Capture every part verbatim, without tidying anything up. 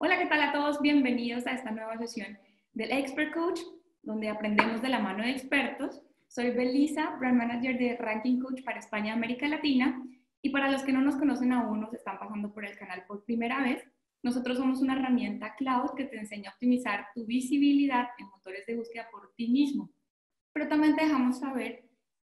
Hola, ¿qué tal a todos? Bienvenidos a esta nueva sesión del Expert Coach, donde aprendemos de la mano de expertos. Soy Belisa, Brand Manager de Ranking Coach para España y América Latina. Y para los que no nos conocen aún, nos están pasando por el canal por primera vez, nosotros somos una herramienta cloud que te enseña a optimizar tu visibilidad en motores de búsqueda por ti mismo. Pero también te dejamos saber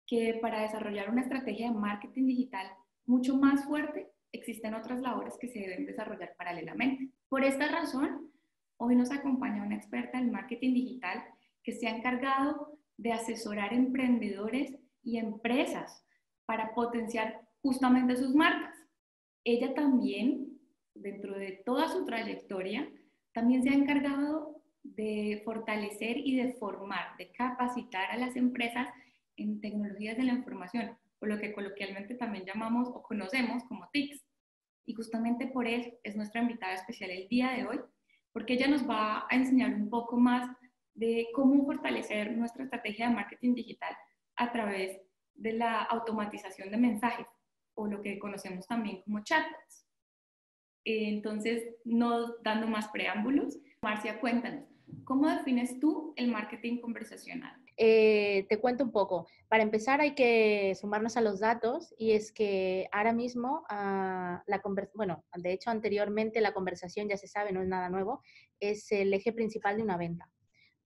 que para desarrollar una estrategia de marketing digital mucho más fuerte, existen otras labores que se deben desarrollar paralelamente. Por esta razón, hoy nos acompaña una experta en marketing digital que se ha encargado de asesorar emprendedores y empresas para potenciar justamente sus marcas. Ella también, dentro de toda su trayectoria, también se ha encargado de fortalecer y de formar, de capacitar a las empresas en tecnologías de la información, o lo que coloquialmente también llamamos o conocemos como TICS. Y justamente por eso es nuestra invitada especial el día de hoy, porque ella nos va a enseñar un poco más de cómo fortalecer nuestra estrategia de marketing digital a través de la automatización de mensajes, o lo que conocemos también como chatbots. Entonces, no dando más preámbulos, Marcia, cuéntanos, ¿cómo defines tú el marketing conversacional? Eh, te cuento un poco. Para empezar hay que sumarnos a los datos, y es que ahora mismo, uh, la bueno, de hecho anteriormente la conversación, ya se sabe, no es nada nuevo, es el eje principal de una venta,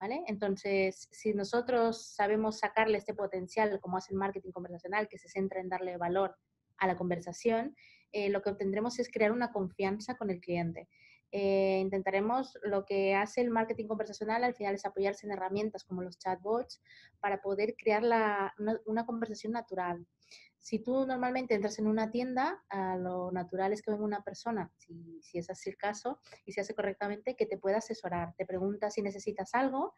¿vale? Entonces, si nosotros sabemos sacarle este potencial, como hace el marketing conversacional, que se centra en darle valor a la conversación, eh, lo que obtendremos es crear una confianza con el cliente. Eh, intentaremos, lo que hace el marketing conversacional al final es apoyarse en herramientas como los chatbots para poder crear la, una, una conversación natural. Si tú normalmente entras en una tienda, eh, lo natural es que venga una persona, si, si es así el caso, y se hace correctamente, que te pueda asesorar, te pregunta si necesitas algo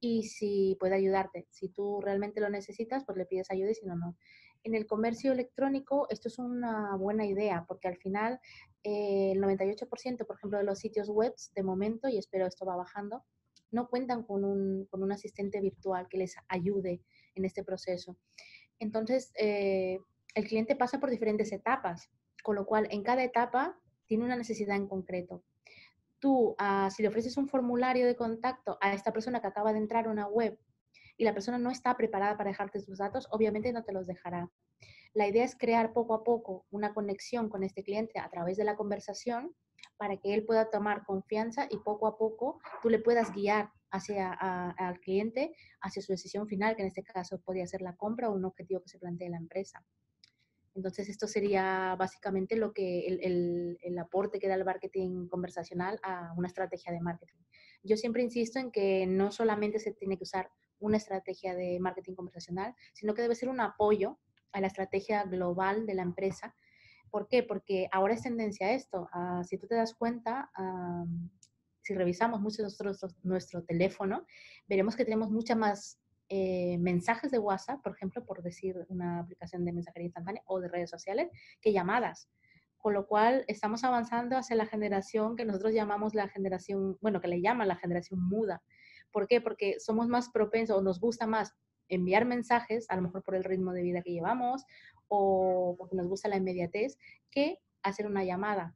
y si puede ayudarte. Si tú realmente lo necesitas, pues le pides ayuda, y si no, no. En el comercio electrónico esto es una buena idea, porque al final eh, el noventa y ocho por ciento, por ejemplo, de los sitios web de momento, y espero esto va bajando, no cuentan con un, con un asistente virtual que les ayude en este proceso. Entonces, eh, el cliente pasa por diferentes etapas, con lo cual en cada etapa tiene una necesidad en concreto. Tú, ah, si le ofreces un formulario de contacto a esta persona que acaba de entrar a una web, y la persona no está preparada para dejarte sus datos, obviamente no te los dejará. La idea es crear poco a poco una conexión con este cliente a través de la conversación para que él pueda tomar confianza y poco a poco tú le puedas guiar hacia a, al cliente, hacia su decisión final, que en este caso podría ser la compra o un objetivo que se plantee la empresa. Entonces, esto sería básicamente lo que el, el, el aporte que da el marketing conversacional a una estrategia de marketing. Yo siempre insisto en que no solamente se tiene que usar una estrategia de marketing conversacional, sino que debe ser un apoyo a la estrategia global de la empresa. ¿Por qué? Porque ahora es tendencia esto. Uh, si tú te das cuenta, uh, si revisamos mucho nuestro, nuestro teléfono, veremos que tenemos muchas más eh, mensajes de WhatsApp, por ejemplo, por decir una aplicación de mensajería instantánea o de redes sociales, que llamadas. Con lo cual, estamos avanzando hacia la generación que nosotros llamamos la generación, bueno, que le llaman la generación muda. ¿Por qué? Porque somos más propensos, o nos gusta más enviar mensajes, a lo mejor por el ritmo de vida que llevamos, o porque nos gusta la inmediatez, que hacer una llamada.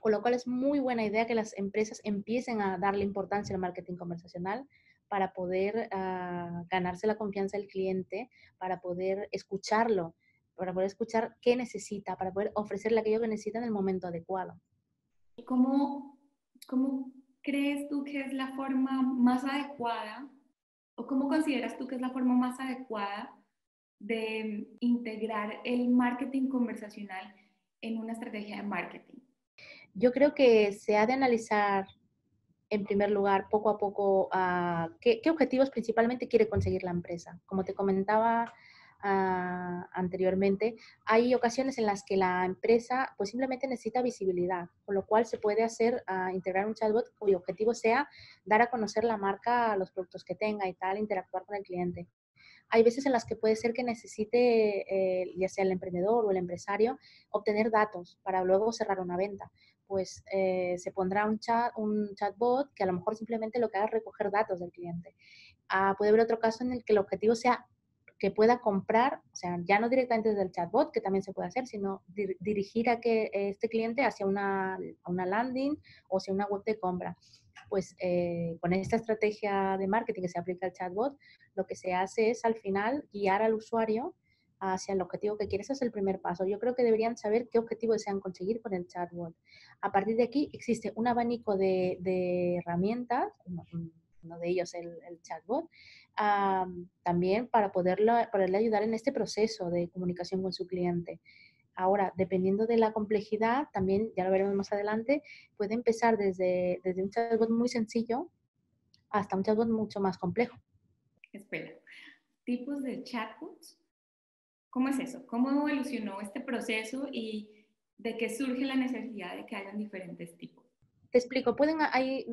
Con lo cual es muy buena idea que las empresas empiecen a darle importancia al marketing conversacional para poder uh, ganarse la confianza del cliente, para poder escucharlo, para poder escuchar qué necesita, para poder ofrecerle aquello que necesita en el momento adecuado. ¿Cómo, cómo crees tú que es la forma más adecuada, o cómo consideras tú que es la forma más adecuada de integrar el marketing conversacional en una estrategia de marketing? Yo creo que se ha de analizar, en primer lugar, poco a poco, uh, qué, qué objetivos principalmente quiere conseguir la empresa. Como te comentaba Uh, anteriormente, hay ocasiones en las que la empresa pues simplemente necesita visibilidad, con lo cual se puede hacer, uh, integrar un chatbot cuyo objetivo sea dar a conocer la marca, los productos que tenga y tal, interactuar con el cliente. Hay veces en las que puede ser que necesite, eh, ya sea el emprendedor o el empresario, obtener datos para luego cerrar una venta. Pues eh, se pondrá un, chat, un chatbot que a lo mejor simplemente lo que haga es recoger datos del cliente. Uh, puede haber otro caso en el que el objetivo sea que pueda comprar, o sea, ya no directamente desde el chatbot, que también se puede hacer, sino dir dirigir a que este cliente hacia una, a una landing o hacia una web de compra. Pues eh, con esta estrategia de marketing que se aplica al chatbot, lo que se hace es al final guiar al usuario hacia el objetivo que quieres. Ese es el primer paso. Yo creo que deberían saber qué objetivo desean conseguir con el chatbot. A partir de aquí existe un abanico de, de herramientas, uno de ellos el, el chatbot, uh, también para poderlo, poderle ayudar en este proceso de comunicación con su cliente. Ahora, dependiendo de la complejidad, también, ya lo veremos más adelante, puede empezar desde, desde un chatbot muy sencillo hasta un chatbot mucho más complejo. Espera, ¿tipos de chatbots? ¿Cómo es eso? ¿Cómo evolucionó este proceso y de qué surge la necesidad de que hayan diferentes tipos? Te explico, pueden, hay...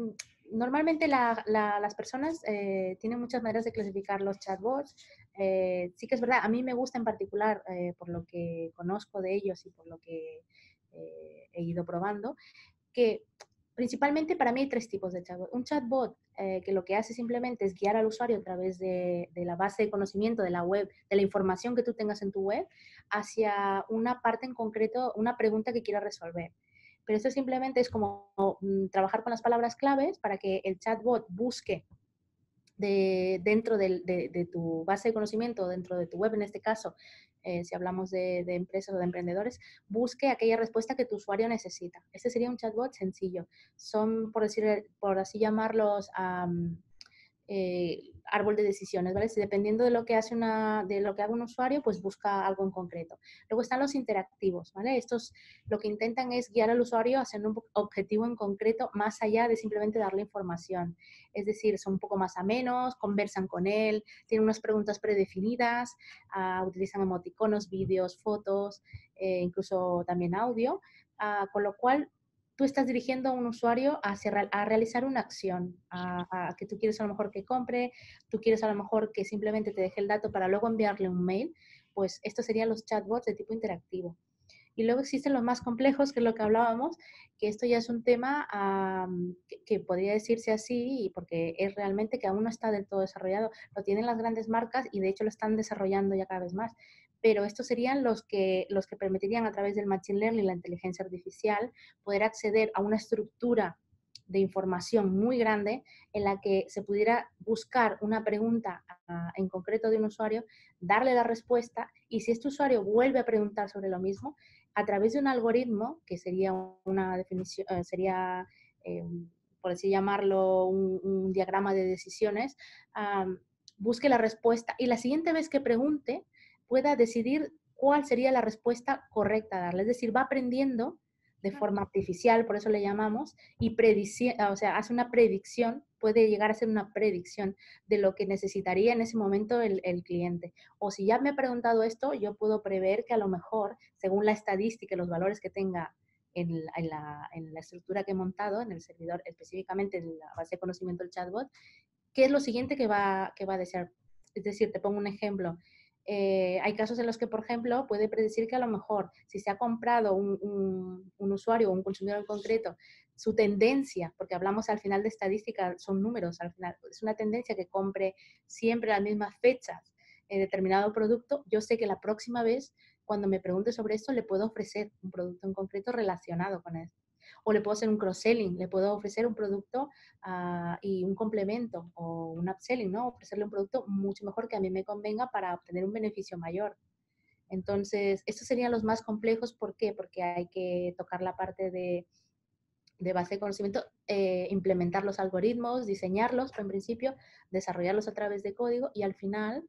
Normalmente la, la, las personas eh, tienen muchas maneras de clasificar los chatbots. Eh, sí que es verdad, a mí me gusta en particular, eh, por lo que conozco de ellos y por lo que eh, he ido probando, que principalmente para mí hay tres tipos de chatbot. Un chatbot eh, que lo que hace simplemente es guiar al usuario a través de, de la base de conocimiento de la web, de la información que tú tengas en tu web, hacia una parte en concreto, una pregunta que quiera resolver. Pero esto simplemente es como trabajar con las palabras claves para que el chatbot busque de, dentro de, de, de tu base de conocimiento, dentro de tu web en este caso, eh, si hablamos de, de empresas o de emprendedores, busque aquella respuesta que tu usuario necesita. Este sería un chatbot sencillo. Son, por, decir, por así llamarlos, um, eh, árbol de decisiones, ¿vale? Si dependiendo de lo que hace una, de lo que haga un usuario, pues busca algo en concreto. Luego están los interactivos, ¿vale? Estos lo que intentan es guiar al usuario hacia un objetivo en concreto más allá de simplemente darle información. Es decir, son un poco más amenos, conversan con él, tienen unas preguntas predefinidas, uh, utilizan emoticonos, vídeos, fotos, eh, incluso también audio, uh, con lo cual tú estás dirigiendo a un usuario a, hacer, a realizar una acción, a, a que tú quieres a lo mejor que compre, tú quieres a lo mejor que simplemente te deje el dato para luego enviarle un mail, pues estos serían los chatbots de tipo interactivo. Y luego existen los más complejos, que es lo que hablábamos, que esto ya es un tema um, que, que podría decirse así, porque es realmente que aún no está del todo desarrollado. Lo tienen las grandes marcas y de hecho lo están desarrollando ya cada vez más. Pero estos serían los que, los que permitirían a través del Machine Learning, la inteligencia artificial, poder acceder a una estructura de información muy grande en la que se pudiera buscar una pregunta uh, en concreto de un usuario, darle la respuesta y si este usuario vuelve a preguntar sobre lo mismo, a través de un algoritmo, que sería una definición, uh, sería, eh, por así llamarlo, un, un diagrama de decisiones, uh, busque la respuesta y la siguiente vez que pregunte, pueda decidir cuál sería la respuesta correcta a darle. Es decir, va aprendiendo de forma artificial, por eso le llamamos, y o sea, hace una predicción, puede llegar a ser una predicción de lo que necesitaría en ese momento el, el cliente. O si ya me ha preguntado esto, yo puedo prever que a lo mejor, según la estadística y los valores que tenga en la, en la, en la estructura que he montado, en el servidor, específicamente en la base de conocimiento del chatbot, qué es lo siguiente que va, que va a desear. Es decir, te pongo un ejemplo. Eh, hay casos en los que, por ejemplo, puede predecir que a lo mejor si se ha comprado un, un, un usuario o un consumidor en concreto, su tendencia, porque hablamos al final de estadística, son números al final, es una tendencia que compre siempre a las mismas fechas eh, determinado producto, yo sé que la próxima vez cuando me pregunte sobre esto le puedo ofrecer un producto en concreto relacionado con él. O le puedo hacer un cross-selling, le puedo ofrecer un producto uh, y un complemento o un upselling, ¿no? Ofrecerle un producto mucho mejor que a mí me convenga para obtener un beneficio mayor. Entonces, estos serían los más complejos. ¿Por qué? Porque hay que tocar la parte de, de base de conocimiento, eh, implementar los algoritmos, diseñarlos, en principio, desarrollarlos a través de código y al final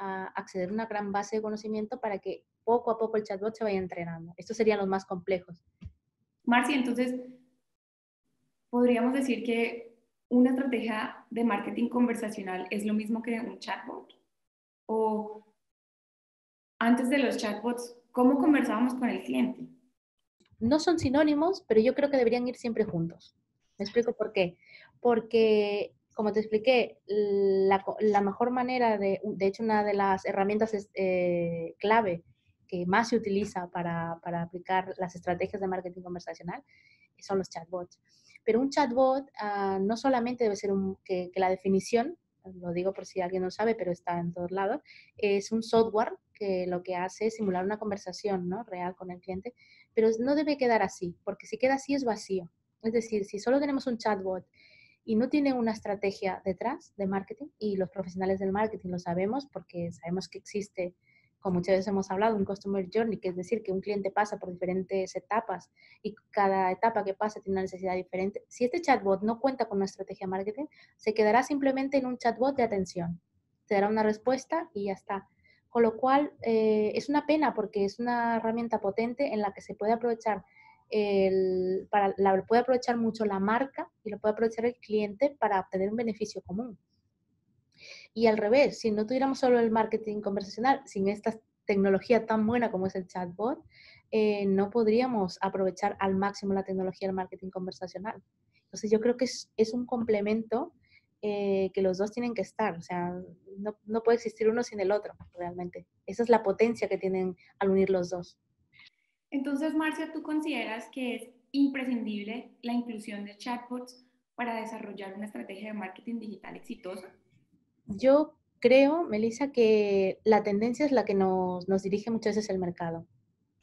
uh, acceder a una gran base de conocimiento para que poco a poco el chatbot se vaya entrenando. Estos serían los más complejos. Marcia, entonces, ¿podríamos decir que una estrategia de marketing conversacional es lo mismo que un chatbot? O antes de los chatbots, ¿cómo conversábamos con el cliente? No son sinónimos, pero yo creo que deberían ir siempre juntos. ¿Me explico por qué? Porque, como te expliqué, la, la mejor manera, de, de hecho, una de las herramientas es, eh, clave, que más se utiliza para, para aplicar las estrategias de marketing conversacional son los chatbots. Pero un chatbot uh, no solamente debe ser un, que, que la definición lo digo por si alguien no sabe, pero está en todos lados, es un software que lo que hace es simular una conversación, ¿no?, real con el cliente, pero no debe quedar así, porque si queda así es vacío. Es decir, si solo tenemos un chatbot y no tiene una estrategia detrás de marketing, y los profesionales del marketing lo sabemos porque sabemos que existe, como muchas veces hemos hablado, un Customer Journey, que es decir, que un cliente pasa por diferentes etapas y cada etapa que pasa tiene una necesidad diferente. Si este chatbot no cuenta con una estrategia de marketing, se quedará simplemente en un chatbot de atención. Te dará una respuesta y ya está. Con lo cual, eh, es una pena porque es una herramienta potente en la que se puede aprovechar el, para, la puede aprovechar mucho la marca y lo puede aprovechar el cliente para obtener un beneficio común. Y al revés, si no tuviéramos solo el marketing conversacional, sin esta tecnología tan buena como es el chatbot, eh, no podríamos aprovechar al máximo la tecnología del marketing conversacional. Entonces yo creo que es, es un complemento eh, que los dos tienen que estar. O sea, no, no puede existir uno sin el otro realmente. Esa es la potencia que tienen al unir los dos. Entonces, Marcia, ¿tú consideras que es imprescindible la inclusión de chatbots para desarrollar una estrategia de marketing digital exitosa? Yo creo, Melisa, que la tendencia es la que nos, nos dirige muchas veces el mercado.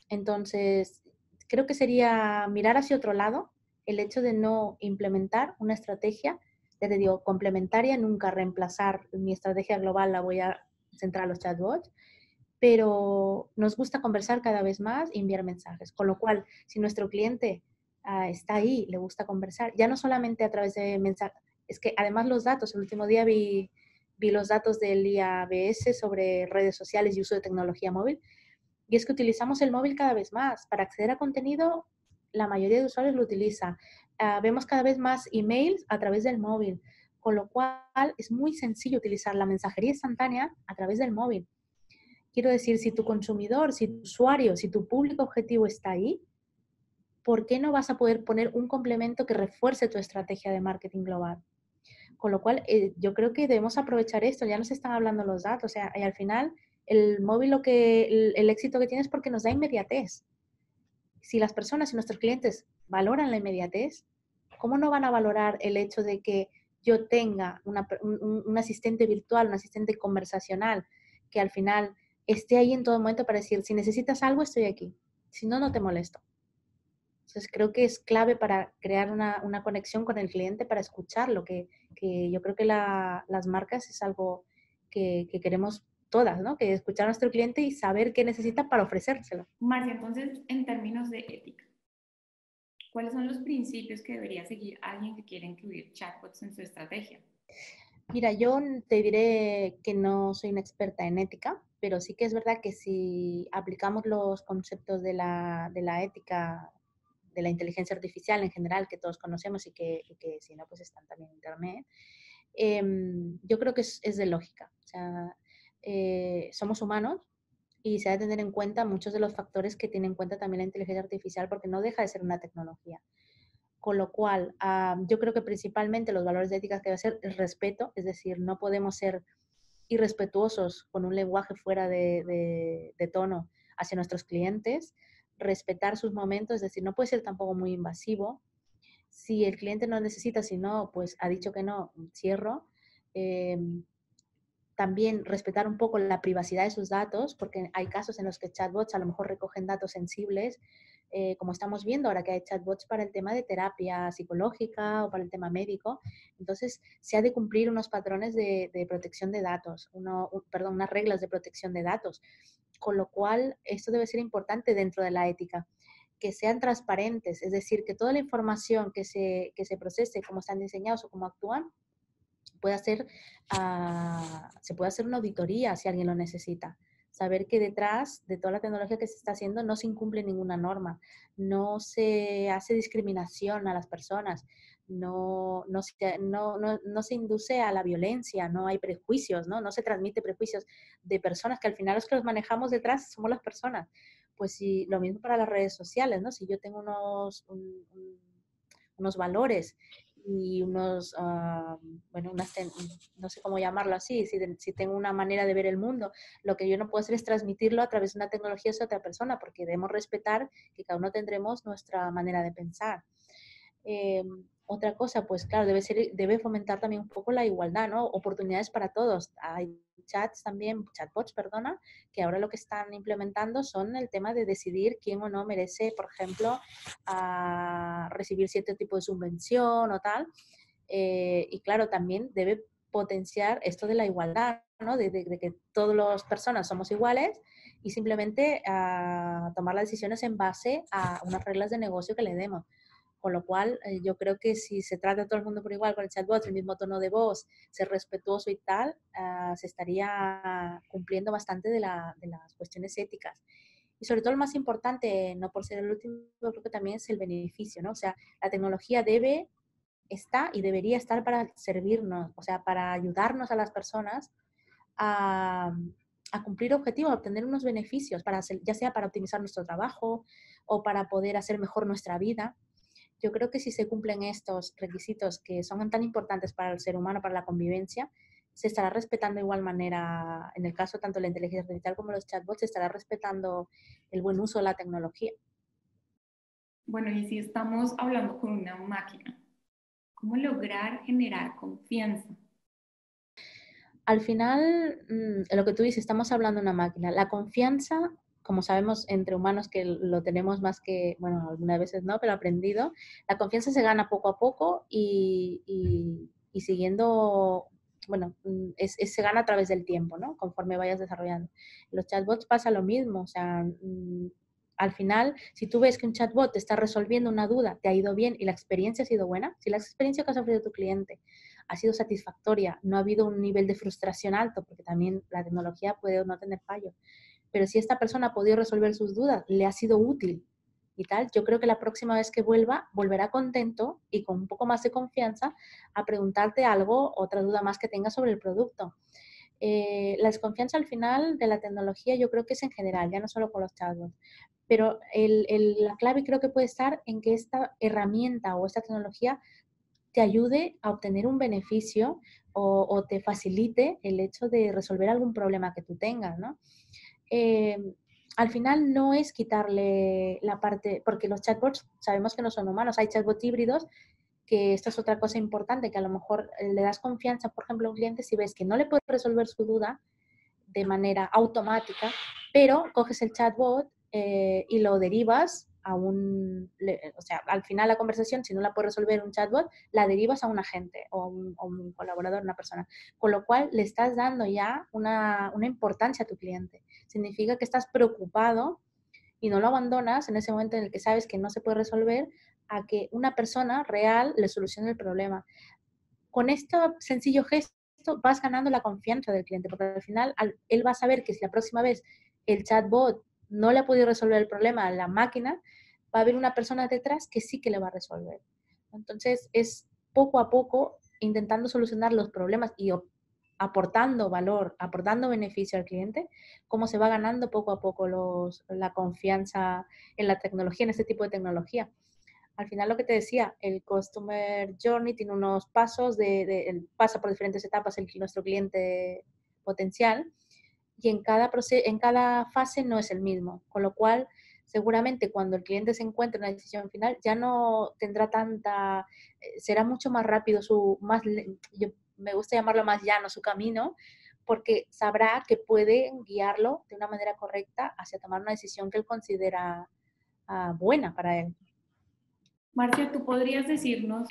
Entonces, creo que sería mirar hacia otro lado el hecho de no implementar una estrategia, ya te digo, complementaria, nunca reemplazar mi estrategia global, la voy a centrar a los chatbots, pero nos gusta conversar cada vez más y enviar mensajes. Con lo cual, si nuestro cliente uh, está ahí, le gusta conversar, ya no solamente a través de mensajes, es que además los datos, el último día vi, vi los datos del I A B S sobre redes sociales y uso de tecnología móvil, y es que utilizamos el móvil cada vez más. Para acceder a contenido, la mayoría de usuarios lo utiliza. Uh, vemos cada vez más emails a través del móvil, con lo cual es muy sencillo utilizar la mensajería instantánea a través del móvil. Quiero decir, si tu consumidor, si tu usuario, si tu público objetivo está ahí, ¿por qué no vas a poder poner un complemento que refuerce tu estrategia de marketing global? Con lo cual, eh, yo creo que debemos aprovechar esto. Ya nos están hablando los datos. O sea, y al final, el móvil, lo que, el, el éxito que tiene es porque nos da inmediatez. Si las personas y nuestros clientes valoran la inmediatez, ¿cómo no van a valorar el hecho de que yo tenga una, un, un asistente virtual, un asistente conversacional, que al final esté ahí en todo momento para decir, si necesitas algo, estoy aquí. Si no, no te molesto. Entonces, creo que es clave para crear una, una conexión con el cliente, para escucharlo, que, que yo creo que la, las marcas es algo que, que queremos todas, ¿no? Que escuchar a nuestro cliente y saber qué necesita para ofrecérselo. Marcia, entonces, en términos de ética, ¿cuáles son los principios que debería seguir alguien que quiera incluir chatbots en su estrategia? Mira, yo te diré que no soy una experta en ética, pero sí que es verdad que si aplicamos los conceptos de la, de la ética, de la inteligencia artificial en general, que todos conocemos y que, y que si no, pues están también en internet, eh, yo creo que es, es de lógica. O sea, eh, somos humanos y se ha de tener en cuenta muchos de los factores que tiene en cuenta también la inteligencia artificial, porque no deja de ser una tecnología. Con lo cual, uh, yo creo que principalmente los valores de ética que va a ser el respeto, es decir, no podemos ser irrespetuosos con un lenguaje fuera de, de, de tono hacia nuestros clientes, respetar sus momentos, es decir, no puede ser tampoco muy invasivo. Si el cliente no necesita, si no, pues ha dicho que no, cierro. Eh, también respetar un poco la privacidad de sus datos, porque hay casos en los que chatbots a lo mejor recogen datos sensibles, Eh, como estamos viendo ahora que hay chatbots para el tema de terapia psicológica o para el tema médico. Entonces, se ha de cumplir unos patrones de, de protección de datos, uno, un, perdón, unas reglas de protección de datos. Con lo cual, esto debe ser importante dentro de la ética, que sean transparentes, es decir, que toda la información que se, que se procese, cómo están diseñados o cómo actúan, pueda ser, uh, se pueda hacer una auditoría si alguien lo necesita. Saber que detrás de toda la tecnología que se está haciendo no se incumple ninguna norma, no se hace discriminación a las personas, no, no, se, no, no, no se induce a la violencia, no hay prejuicios, ¿no? No se transmite prejuicios de personas que al final los que los manejamos detrás somos las personas. Pues sí, lo mismo para las redes sociales, ¿no? Si yo tengo unos, un, un, unos valores y unos, uh, bueno, unas ten, no sé cómo llamarlo así, si, si tengo una manera de ver el mundo, lo que yo no puedo hacer es transmitirlo a través de una tecnología hacia otra persona, porque debemos respetar que cada uno tendremos nuestra manera de pensar. Eh, Otra cosa, pues claro, debe, ser, debe fomentar también un poco la igualdad, ¿no? Oportunidades para todos. Hay chats también, chatbots, perdona, que ahora lo que están implementando son el tema de decidir quién o no merece, por ejemplo, a recibir cierto tipo de subvención o tal. Eh, y claro, también debe potenciar esto de la igualdad, ¿no? De, de, de que todas las personas somos iguales y simplemente a tomar las decisiones en base a unas reglas de negocio que le demos. Con lo cual, eh, yo creo que si se trata a todo el mundo por igual, con el chatbot, el mismo tono de voz, ser respetuoso y tal, uh, se estaría cumpliendo bastante de, la, de las cuestiones éticas. Y sobre todo lo más importante, no por ser el último, creo que también es el beneficio, ¿no? O sea, la tecnología debe, está y debería estar para servirnos, o sea, para ayudarnos a las personas a... a cumplir objetivos, a obtener unos beneficios, para hacer, ya sea para optimizar nuestro trabajo o para poder hacer mejor nuestra vida. Yo creo que si se cumplen estos requisitos que son tan importantes para el ser humano, para la convivencia, se estará respetando de igual manera, en el caso tanto de la inteligencia artificial como los chatbots, se estará respetando el buen uso de la tecnología. Bueno, y si estamos hablando con una máquina, ¿cómo lograr generar confianza? Al final, lo que tú dices, estamos hablando de una máquina. La confianza, como sabemos entre humanos que lo tenemos más que, bueno, algunas veces no, pero aprendido, la confianza se gana poco a poco y, y, y siguiendo, bueno, es, es, se gana a través del tiempo, ¿no? Conforme vayas desarrollando. Los chatbots pasa lo mismo, o sea, al final, si tú ves que un chatbot te está resolviendo una duda, te ha ido bien y la experiencia ha sido buena, si la experiencia que has ofrecido a tu cliente ha sido satisfactoria, no ha habido un nivel de frustración alto, porque también la tecnología puede no tener fallos, pero si esta persona ha podido resolver sus dudas, le ha sido útil y tal, yo creo que la próxima vez que vuelva, volverá contento y con un poco más de confianza a preguntarte algo, otra duda más que tenga sobre el producto. Eh, la desconfianza al final de la tecnología yo creo que es en general, ya no solo con los chatbots, pero el, el, la clave creo que puede estar en que esta herramienta o esta tecnología te ayude a obtener un beneficio o, o te facilite el hecho de resolver algún problema que tú tengas, ¿no? Eh, al final no es quitarle la parte, porque los chatbots sabemos que no son humanos, hay chatbots híbridos, que esto es otra cosa importante, que a lo mejor le das confianza, por ejemplo, a un cliente si ves que no le puedes resolver su duda de manera automática, pero coges el chatbot eh, y lo derivas a un, o sea, al final la conversación, si no la puede resolver un chatbot, la derivas a un agente o un, o un colaborador, una persona. Con lo cual, le estás dando ya una, una importancia a tu cliente. Significa que estás preocupado y no lo abandonas en ese momento en el que sabes que no se puede resolver a que una persona real le solucione el problema. Con este sencillo gesto vas ganando la confianza del cliente, porque al final él va a saber que si la próxima vez el chatbot no le ha podido resolver el problema a la máquina, va a haber una persona detrás que sí que le va a resolver. Entonces, es poco a poco intentando solucionar los problemas y aportando valor, aportando beneficio al cliente, cómo se va ganando poco a poco los, la confianza en la tecnología, en este tipo de tecnología. Al final, lo que te decía, el Customer Journey tiene unos pasos, de, de, pasa por diferentes etapas el, nuestro cliente potencial, y en cada, proceso, en cada fase no es el mismo. Con lo cual, seguramente cuando el cliente se encuentre en una decisión final, ya no tendrá tanta... Será mucho más rápido, su más yo me gusta llamarlo más llano, su camino, porque sabrá que puede guiarlo de una manera correcta hacia tomar una decisión que él considera uh, buena para él. Marcia, ¿tú podrías decirnos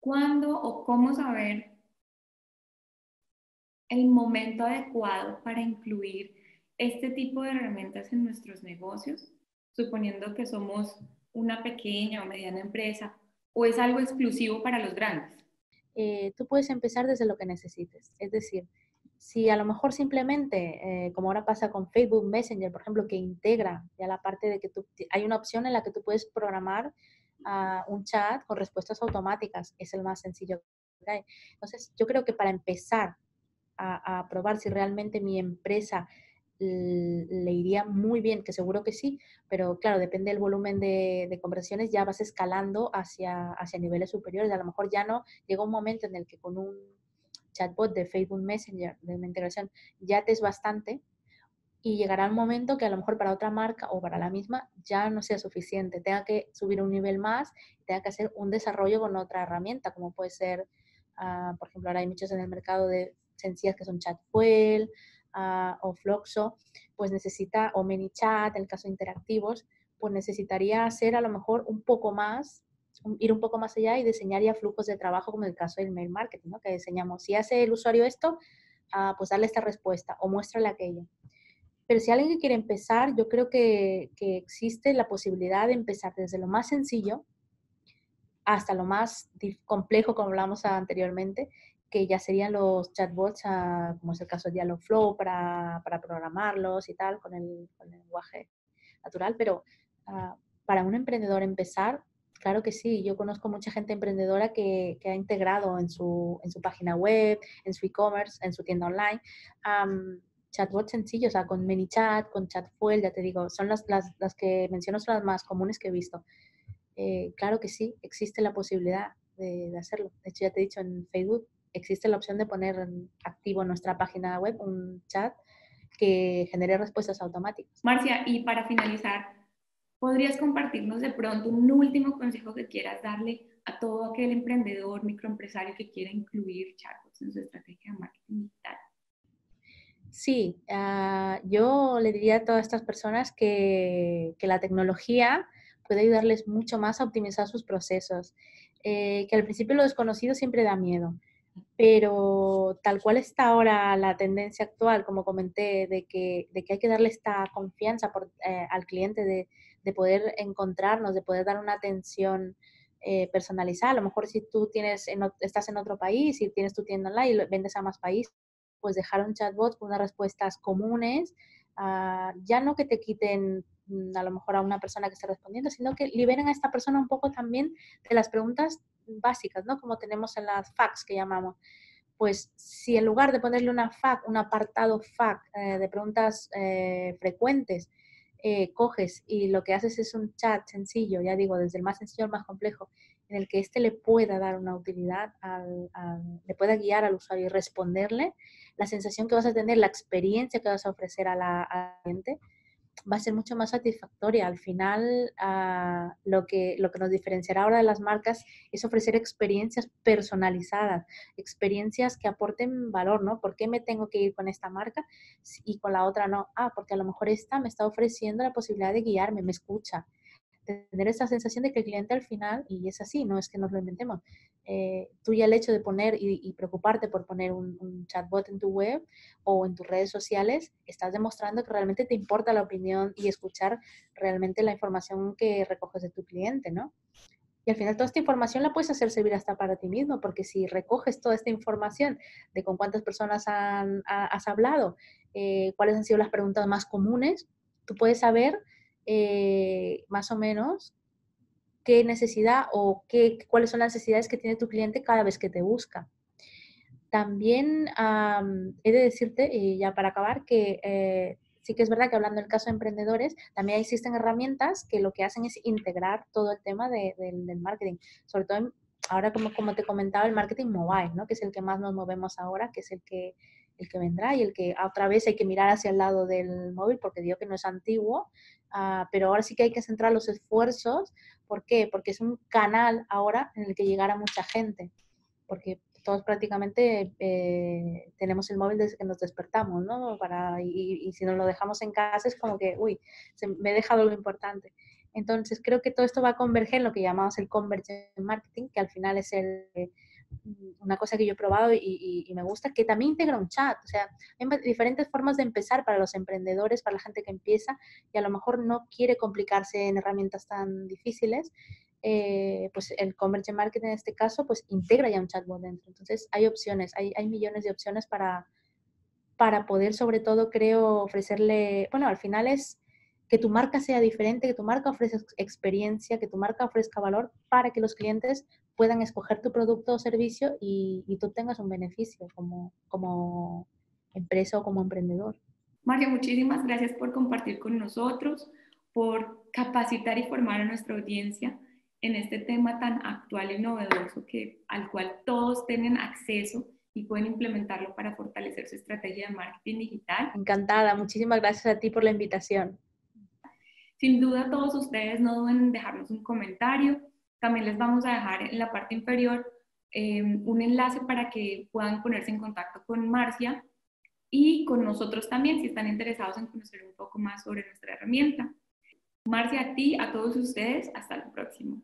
cuándo o cómo saber el momento adecuado para incluir este tipo de herramientas en nuestros negocios, suponiendo que somos una pequeña o mediana empresa, o es algo exclusivo para los grandes? Eh, tú puedes empezar desde lo que necesites. Es decir, si a lo mejor simplemente, eh, como ahora pasa con Facebook Messenger, por ejemplo, que integra ya la parte de que tú, hay una opción en la que tú puedes programar uh, un chat con respuestas automáticas, es el más sencillo que hay. Entonces, yo creo que para empezar A, a probar si realmente mi empresa le iría muy bien, que seguro que sí, pero claro, depende del volumen de, de conversaciones, ya vas escalando hacia, hacia niveles superiores. A lo mejor ya no llega un momento en el que con un chatbot de Facebook Messenger, de una integración, ya te es bastante y llegará un momento que a lo mejor para otra marca o para la misma ya no sea suficiente, tenga que subir un nivel más, tenga que hacer un desarrollo con otra herramienta, como puede ser, uh, por ejemplo, ahora hay muchos en el mercado de sencillas que son Chatfuel uh, o Fluxo, pues necesita, o ManyChat, en el caso de interactivos, pues necesitaría hacer a lo mejor un poco más, ir un poco más allá y diseñar ya flujos de trabajo, como en el caso del mail marketing, ¿no? Que diseñamos, si hace el usuario esto, uh, pues darle esta respuesta o muéstrale aquello. Pero si alguien que quiere empezar, yo creo que, que existe la posibilidad de empezar desde lo más sencillo hasta lo más complejo, como hablamos anteriormente, que ya serían los chatbots, uh, como es el caso de Dialogflow, para, para programarlos y tal, con el, con el lenguaje natural. Pero uh, para un emprendedor empezar, claro que sí. Yo conozco mucha gente emprendedora que, que ha integrado en su, en su página web, en su e-commerce, en su tienda online, um, chatbots sencillos, o sea, con ManyChat, con Chatfuel, ya te digo, son las, las, las que menciono, son las más comunes que he visto. Eh, claro que sí, existe la posibilidad de, de hacerlo. De hecho, ya te he dicho, en Facebook existe la opción de poner en activo en nuestra página web un chat que genere respuestas automáticas. Marcia, y para finalizar, ¿podrías compartirnos de pronto un último consejo que quieras darle a todo aquel emprendedor, microempresario que quiera incluir chatbots en su estrategia de marketing digital? Sí, uh, yo le diría a todas estas personas que, que la tecnología puede ayudarles mucho más a optimizar sus procesos, eh, que al principio lo desconocido siempre da miedo, pero tal cual está ahora la tendencia actual, como comenté, de que, de que hay que darle esta confianza por, eh, al cliente de, de poder encontrarnos, de poder dar una atención eh, personalizada. A lo mejor si tú tienes en, estás en otro país y tienes tu tienda online y lo, vendes a más países, pues dejar un chatbot con unas respuestas comunes, uh, ya no que te quiten a lo mejor a una persona que está respondiendo, sino que liberen a esta persona un poco también de las preguntas básicas, ¿no? Como tenemos en las F A Qs que llamamos. Pues si en lugar de ponerle una F A Q, un apartado F A Q eh, de preguntas eh, frecuentes, eh, coges y lo que haces es un chat sencillo, ya digo, desde el más sencillo al más complejo, en el que éste le pueda dar una utilidad, al, al, le pueda guiar al usuario y responderle, la sensación que vas a tener, la experiencia que vas a ofrecer a la, a la gente, va a ser mucho más satisfactoria. Al final, uh, lo que, lo que nos diferenciará ahora de las marcas es ofrecer experiencias personalizadas, experiencias que aporten valor, ¿no? ¿Por qué me tengo que ir con esta marca y con la otra no? Ah, porque a lo mejor esta me está ofreciendo la posibilidad de guiarme, me escucha. Tener esa sensación de que el cliente al final, y es así, no es que nos lo inventemos, eh, tú ya el hecho de poner y, y preocuparte por poner un, un chatbot en tu web o en tus redes sociales, estás demostrando que realmente te importa la opinión y escuchar realmente la información que recoges de tu cliente, ¿no? Y al final toda esta información la puedes hacer servir hasta para ti mismo, porque si recoges toda esta información de con cuántas personas han, ha, has hablado, eh, cuáles han sido las preguntas más comunes, tú puedes saber Eh, más o menos qué necesidad o qué, cuáles son las necesidades que tiene tu cliente cada vez que te busca. También um, he de decirte, y ya para acabar, que eh, sí que es verdad que hablando del caso de emprendedores, también existen herramientas que lo que hacen es integrar todo el tema de, de, del marketing, sobre todo en, ahora como, como te comentaba, el marketing mobile, ¿no? Que es el que más nos movemos ahora, que es el que, el que vendrá y el que otra vez hay que mirar hacia el lado del móvil, porque digo que no es antiguo, uh, pero ahora sí que hay que centrar los esfuerzos. ¿Por qué? Porque es un canal ahora en el que llegará mucha gente, porque todos prácticamente eh, tenemos el móvil desde que nos despertamos, ¿no? Para, y, y si nos lo dejamos en casa es como que, uy, se, me he dejado lo importante. Entonces creo que todo esto va a converger en lo que llamamos el convergent marketing, que al final es el... Eh, una cosa que yo he probado y, y, y me gusta, que también integra un chat. O sea, hay diferentes formas de empezar para los emprendedores, para la gente que empieza y a lo mejor no quiere complicarse en herramientas tan difíciles. Eh, pues el convergent marketing en este caso, pues integra ya un chatbot dentro. Entonces hay opciones, hay, hay millones de opciones para, para poder, sobre todo, creo, ofrecerle... Bueno, al final es que tu marca sea diferente, que tu marca ofrezca experiencia, que tu marca ofrezca valor para que los clientes puedan escoger tu producto o servicio y, y tú tengas un beneficio como, como empresa o como emprendedor. Marcia, muchísimas gracias por compartir con nosotros, por capacitar y formar a nuestra audiencia en este tema tan actual y novedoso que, al cual todos tienen acceso y pueden implementarlo para fortalecer su estrategia de marketing digital. Encantada, muchísimas gracias a ti por la invitación. Sin duda, todos ustedes no duden en dejarnos un comentario. También les vamos a dejar en la parte inferior eh, un enlace para que puedan ponerse en contacto con Marcia y con nosotros también, si están interesados en conocer un poco más sobre nuestra herramienta. Marcia, a ti, a todos ustedes, hasta el próximo.